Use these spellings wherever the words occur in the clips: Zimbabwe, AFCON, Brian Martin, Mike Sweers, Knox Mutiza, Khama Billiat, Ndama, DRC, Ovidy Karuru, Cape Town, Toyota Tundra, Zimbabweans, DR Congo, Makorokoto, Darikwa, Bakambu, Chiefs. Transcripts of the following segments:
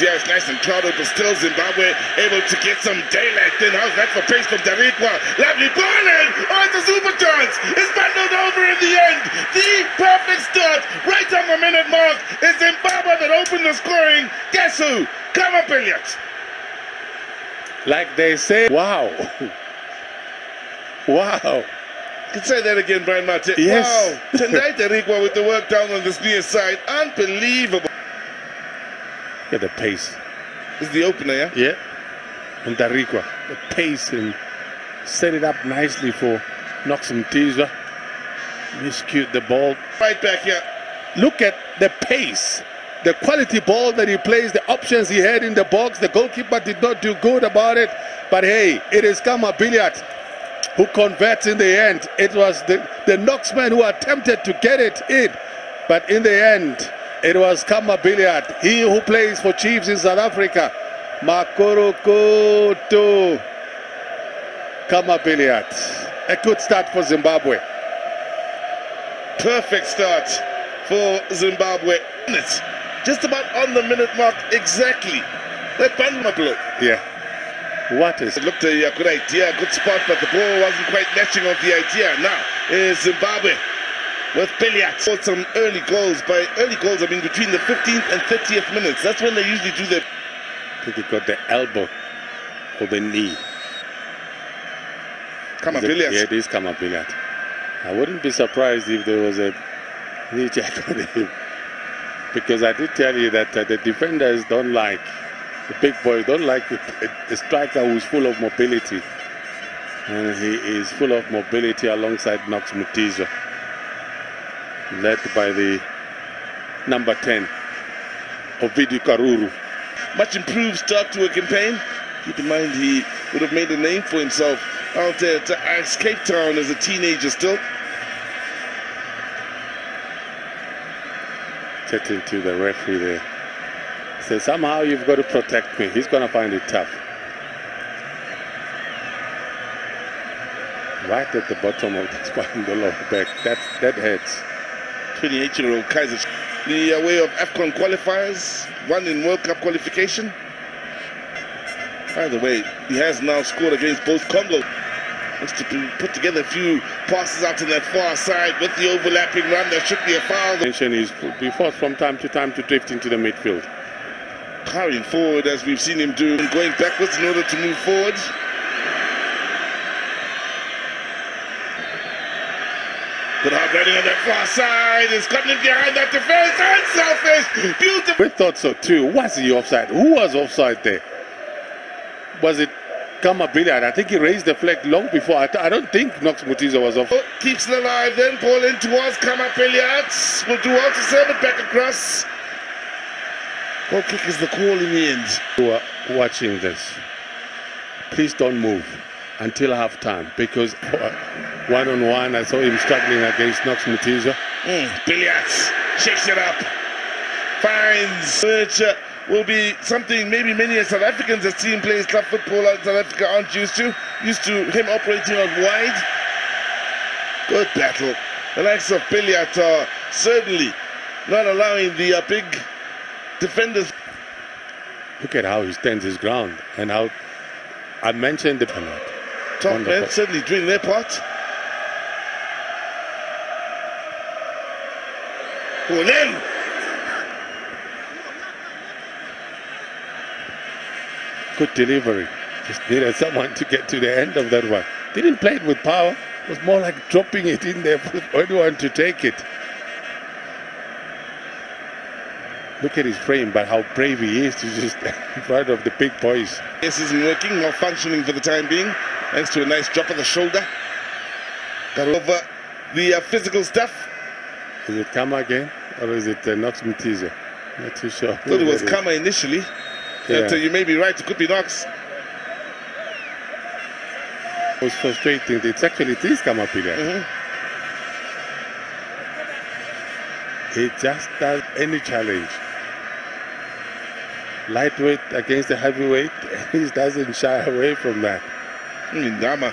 Mutiza is nice and crowded, but still Zimbabwe able to get some daylight. Then how's that for pace from Darikwa? Lovely ball in! Oh, it's a super chance! It's bundled over in the end! The perfect start right on the minute mark. It's Zimbabwe that opened the scoring. Guess who? Khama Billiat! Like they say, wow. Wow. I can say that again, Brian Martin. Yes. Wow. Tonight, Darikwa with the work down on this near side. Unbelievable. Look at the pace. This is the opener, yeah? Yeah. And Darikwa. The pace and set it up nicely for Knox Mutiza. Miscued the ball. Right back here. Look at the pace. The quality ball that he plays, the options he had in the box. The goalkeeper did not do good about it. But hey, it is Khama Billiat who converts in the end. It was the Knox man who attempted to get it in. But in the end, it was Khama Billiat, he who plays for Chiefs in South Africa. Makorokoto. Khama Billiat. A good start for Zimbabwe. Perfect start for Zimbabwe. Just about on the minute mark, exactly. That Bandma blow. Yeah. What is it? Looked a good idea, good spot, but the ball wasn't quite matching on the idea. Now is Zimbabwe with Billiat. Got some early goals. By early goals, I mean between the 15th and 30th minutes. That's when they usually do their... I think they got the elbow or the knee. Khama Billiat. Yeah, it is Khama Billiat. I wouldn't be surprised if there was a knee check on him. Because I did tell you that the defenders don't like, the big boys don't like the striker who's full of mobility. And he is full of mobility alongside Knox Mutiza, led by the number 10, Ovidy Karuru. Much improved start to a campaign. Keep in mind he would have made a name for himself out there at Cape Town as a teenager still. Chatting to the referee there. He says, somehow you've got to protect me. He's going to find it tough. Right at the bottom of the spine, the lower back. That hurts. 28-year-old Kaiser, the way of AFCON qualifiers, one in World Cup qualification. By the way, he has now scored against both Congo. Wants to put together a few passes out to that far side with the overlapping run. There should be a foul. Attention is be forced from time to drift into the midfield. Carrying forward as we've seen him do, and going backwards in order to move forward. Good hard running on that far side. It's coming behind that defense. Unselfish. Beautiful. We thought so too. Was he offside? Who was offside there? Was it Khama Billiat? I think he raised the flag long before. I don't think Knox Mutiza was offside. Oh, keeps it alive then. Ball in towards Khama Billiat. Will do well to serve it back across. Goal kick is the call in the end. You are watching this. Please don't move until half time, because one-on-one, I saw him struggling against Knox Mutiza. Billiat shakes it up, finds, which will be something maybe many South Africans that see him play club football out in South Africa aren't used to. Used to him operating on wide. Good battle. The likes of Billiat are certainly not allowing the big defenders. Look at how he stands his ground and how I mentioned the penalty. Top men certainly doing their part. Then good delivery. Just needed someone to get to the end of that one. Didn't play it with power. It was more like dropping it in there for anyone to take it. Look at his frame, but how brave he is to just in front of the big boys. This isn't working, malfunctioning for the time being. Thanks to a nice drop of the shoulder. Got over the physical stuff. Is it Khama again, or is it Knox Mutiza? Not too sure. I thought it was Khama initially. Yeah. But you may be right, it could be Knox. It was frustrating. It's actually, it is Khama Billiat. He just does any challenge. Lightweight against the heavyweight, he doesn't shy away from that. Ndama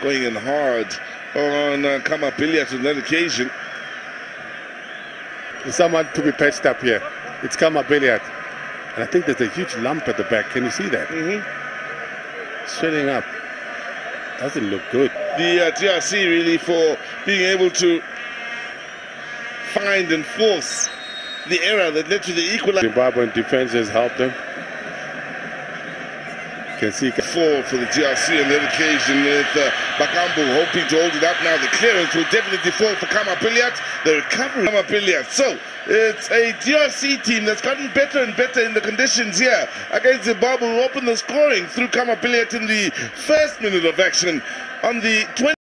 going in hard on Khama Billiat on that occasion. Someone to be patched up here. It's Khama Billiat. And I think there's a huge lump at the back. Can you see that? Mm-hmm. Swelling up. Doesn't look good. The DRC really for being able to find and force the error that led to the equaliser. Zimbabwean defense has helped them. Can see four for the DRC on that occasion with Bakambu hoping to hold it up. Now the clearance will definitely fall for Khama Billiat. The recovery of Khama Billiat. So it's a DRC team that's gotten better and better in the conditions here against Zimbabwe, who opened the scoring through Khama Billiat in the first minute of action on the 20th.